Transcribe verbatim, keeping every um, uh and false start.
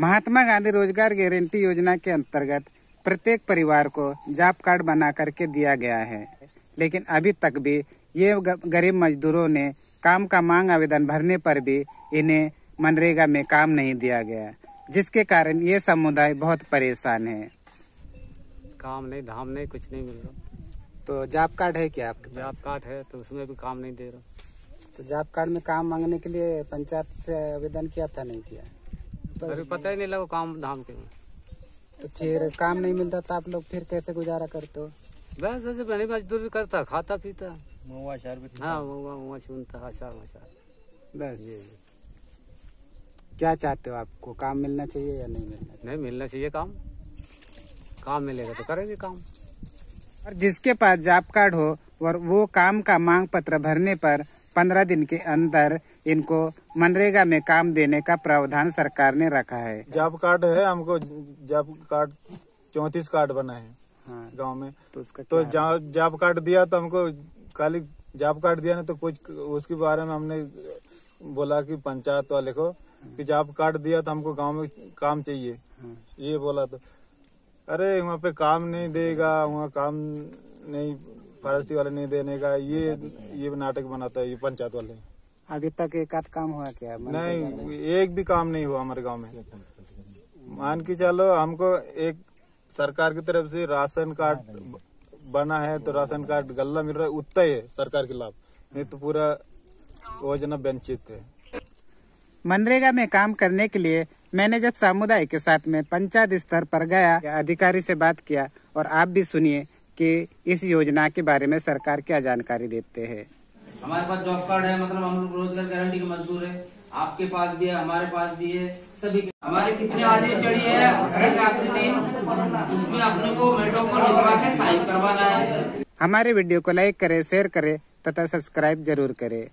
महात्मा गांधी रोजगार गारंटी योजना के अंतर्गत प्रत्येक परिवार को जॉब कार्ड बना करके दिया गया है, लेकिन अभी तक भी ये गरीब मजदूरों ने काम का मांग आवेदन भरने पर भी इन्हें मनरेगा में काम नहीं दिया गया, जिसके कारण ये समुदाय बहुत परेशान है। काम नहीं, धाम नहीं, कुछ नहीं मिल रहा। तो जॉब कार्ड है क्या आपके? जॉब कार्ड है तो उसमें भी काम नहीं दे रहा। तो जॉब कार्ड में काम मांगने के लिए पंचायत से आवेदन किया था, नहीं किया? तो अभी पता ही नहीं लगा काम धाम के। तो फिर काम नहीं मिलता तो आप लोग फिर कैसे गुजारा करते हो? बस ऐसे गरीब मजदूर करता, खाता पीता, हाँ मुआ चुनता, आचार वाचार, बस। क्या चाहते हो, आपको काम मिलना चाहिए या नहीं मिलना चाहिए? नहीं मिलना चाहिए काम। काम मिलेगा तो करेंगे काम। और जिसके पास जॉब कार्ड हो और वो काम का मांग पत्र भरने पर पंद्रह दिन के अंदर इनको मनरेगा में काम देने का प्रावधान सरकार ने रखा है। जॉब कार्ड है, हमको जॉब कार्ड चौंतीस कार्ड बना है, हाँ, गांव में। तो, तो जॉब कार्ड दिया तो हमको खाली जॉब कार्ड दिया ना, तो कुछ उसके बारे में हमने बोला कि पंचायत वाले को कि जॉब कार्ड दिया तो हमको गाँव में काम चाहिए, हाँ। ये बोला तो अरे वहाँ पे काम नहीं देगा, वहाँ काम नहीं, फॉरेस्टी वाले नहीं देने का, ये ये नाटक बनाता है ये पंचायत वाले। अभी तक एक आध काम हुआ क्या? नहीं, एक भी काम नहीं हुआ हमारे गांव में। मान के चलो हमको एक सरकार की तरफ से राशन कार्ड बना है, तो राशन कार्ड गल्ला मिल रहा है उतना ही है सरकार के लाभ, नहीं तो पूरा योजना वंचित है। मनरेगा में काम करने के लिए मैंने जब समुदाय के साथ में पंचायत स्तर पर गया, अधिकारी से बात किया, और आप भी सुनिए कि इस योजना के बारे में सरकार क्या जानकारी देते हैं। हमारे पास जॉब कार्ड है, मतलब हम लोग रोजगार गारंटी के मजदूर है। आपके पास भी है, हमारे पास भी है, सभी के। हमारे कितने आदेश चढ़ी है आखिरी दिन, उसमें अपने को मैडम को लिखवा के साइन करवाना है। हमारे वीडियो को लाइक करे, शेयर करे तथा सब्सक्राइब जरूर करे।